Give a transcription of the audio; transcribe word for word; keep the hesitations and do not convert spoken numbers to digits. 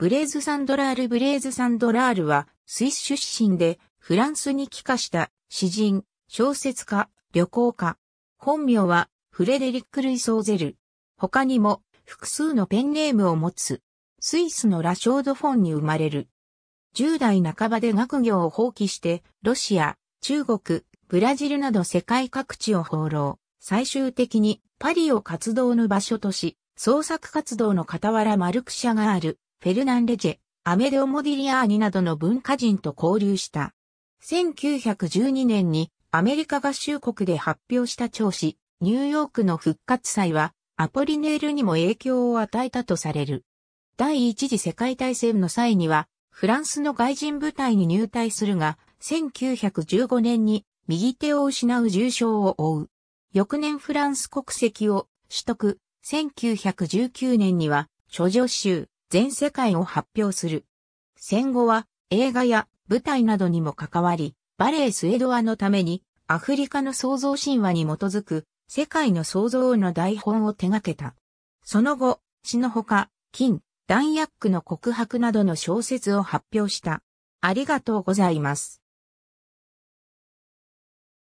ブレーズ・サンドラール・ブレーズ・サンドラールは、スイス出身で、フランスに帰化した、詩人、小説家、旅行家。本名は、フレデリック・ルイ・ソーゼル。他にも、複数のペンネームを持つ。スイスのラショードフォンに生まれる。じゅう代半ばで学業を放棄して、ロシア、中国、ブラジルなど世界各地を放浪。最終的に、パリを活動の場所とし、創作活動の傍らマルク・シャガール。フェルナン・レジェ、アメデオ・モディリアーニなどの文化人と交流した。せんきゅうひゃくじゅうにねんにアメリカ合衆国で発表した長詩、ニューヨークの復活祭はアポリネールにも影響を与えたとされる。第一次世界大戦の際にはフランスの外人部隊に入隊するが、せんきゅうひゃくじゅうごねんに右手を失う重傷を負う。翌年フランス国籍を取得、せんきゅうひゃくじゅうきゅうねんには著叙集、全世界を発表する。戦後は映画や舞台などにも関わり、バレエスエドアのためにアフリカの創造神話に基づく世界の創造の台本を手掛けた。その後、詩のほか、金、弾薬区の告白などの小説を発表した。ありがとうございます。